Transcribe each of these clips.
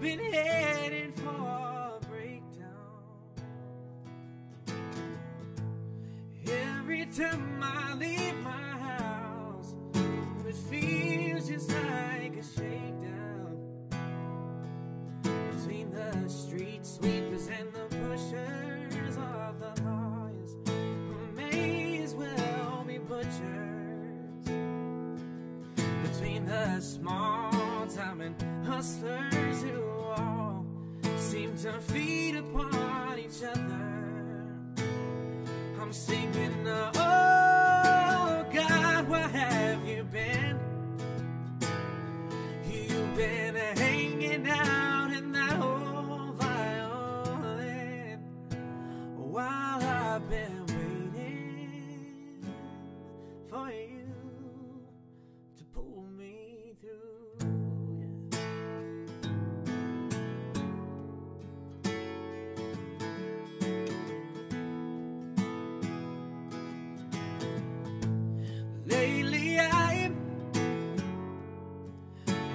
been heading for a breakdown. Every time I leave my house, it feels just like a shakedown. Between the street sweepers and the pushers of the lawyers, we may as well be butchers. Between the small-time and hustlers who all seem to feed upon each other, I'm singing, oh God, where have you been? You've been hanging out in that old violin while I've been waiting for you to pull me through.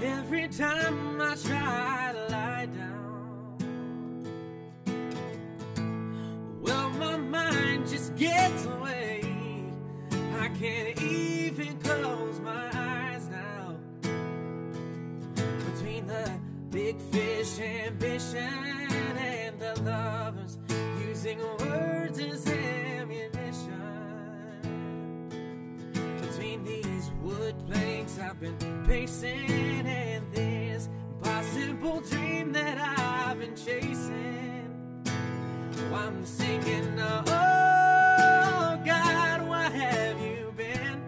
Every time I try to lie down, well, my mind just gets away. I can't even close my eyes now. Between the big fish ambition and the lovers using words as ammunition, between these wood planks I've been pacing and this impossible dream that I've been chasing. Oh, I'm singing, oh God, where have you been?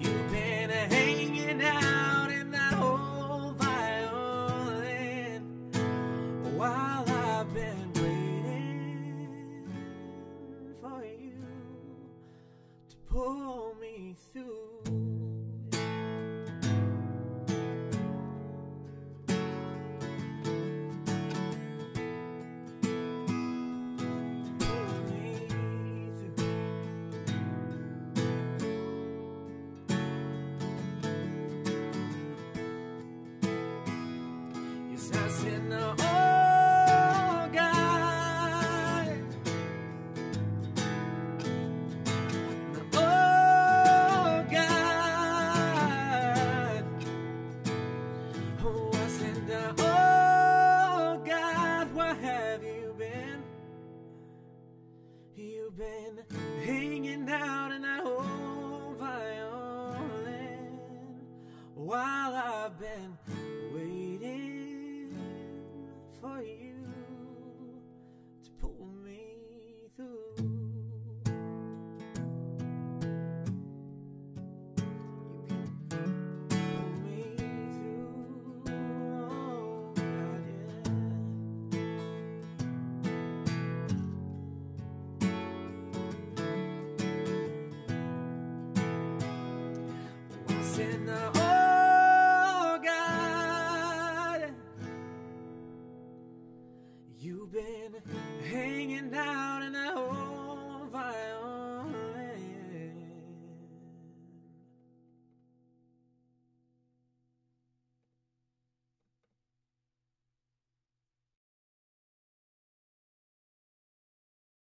You've been hanging out in that old violin while I've been waiting for you to pull me through. Oh God, oh God, oh I said, oh God, where have you been? You've been hanging out in that old violin while I've been waiting for you to pull me through. You can pull me through, oh God, yeah. I said, no, oh, you've been hanging out in that hole.